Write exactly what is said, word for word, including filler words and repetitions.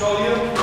Sodium.